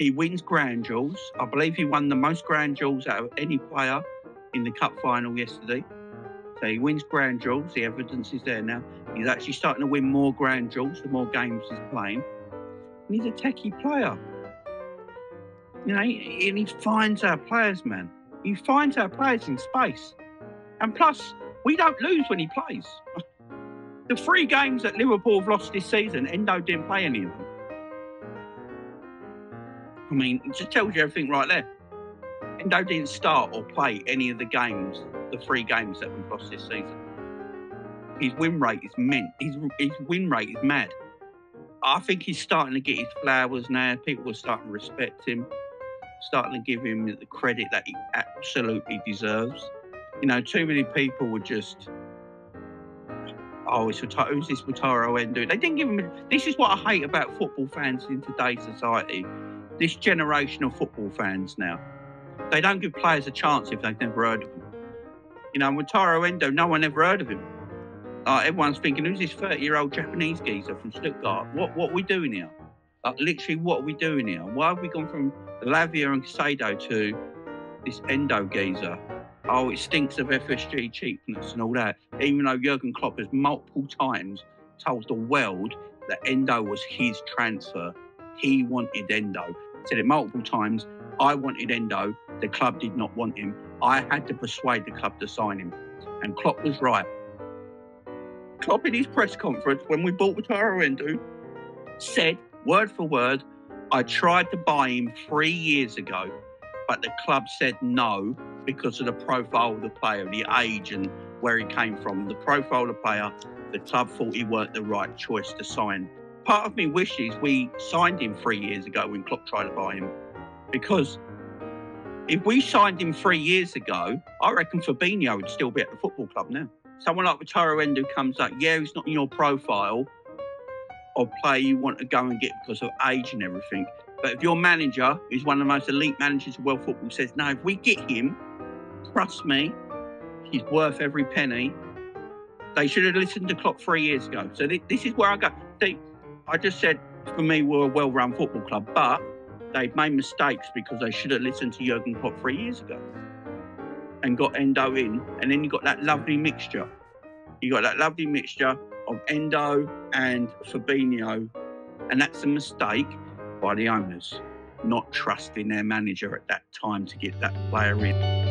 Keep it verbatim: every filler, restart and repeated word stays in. He wins Grand Duels. I believe he won the most Grand Duels out of any player in the cup final yesterday. So he wins Grand Duels. The evidence is there now. He's actually starting to win more Grand Duels the more games he's playing. And he's a techie player. You know, and he finds our players, man. He finds our players in space. And plus, we don't lose when he plays. The three games that Liverpool have lost this season, Endo didn't play any of them. I mean, it just tells you everything right there. Endo didn't start or play any of the games, the three games that we've lost this season. His win rate is mint. His, his win rate is mad. I think he's starting to get his flowers now. People are starting to respect him, starting to give him the credit that he absolutely deserves. You know, too many people were just, oh, it's Wataru, who's this Wataru Endo? They didn't give him, a, this is what I hate about football fans in today's society. This generation of football fans now, they don't give players a chance if they've never heard of them. You know, Wataru Endo, no one ever heard of him. Uh, everyone's thinking, who's this thirty-year-old Japanese geezer from Stuttgart? What what are we doing here? Like, literally, what are we doing here? Why have we gone from Lavia and Casado to this Endo geezer? Oh, it stinks of F S G cheapness and all that. Even though Jürgen Klopp has multiple times told the world that Endo was his transfer. He wanted Endo. Said it multiple times. I wanted Endo. The club did not want him. I had to persuade the club to sign him. And Klopp was right. Klopp in his press conference when we bought Wataru Endo said, word for word, I tried to buy him three years ago, but the club said no because of the profile of the player, the age and where he came from. The profile of the player, the club thought he weren't the right choice to sign. Part of me wishes we signed him three years ago when Klopp tried to buy him, because if we signed him three years ago, I reckon Fabinho would still be at the football club now. Someone like Wataru Endo comes up, yeah, he's not in your profile or player you want to go and get because of age and everything. But if your manager, who's one of the most elite managers of world football, says, no, if we get him, trust me, he's worth every penny. They should have listened to Klopp three years ago. So th this is where I go. See, I just said, for me, we're a well-run football club, but they've made mistakes because they should have listened to Jurgen Klopp three years ago and got Endo in, and then you got that lovely mixture. You got that lovely mixture of Endo and Fabinho, and that's a mistake by the owners, not trusting their manager at that time to get that player in.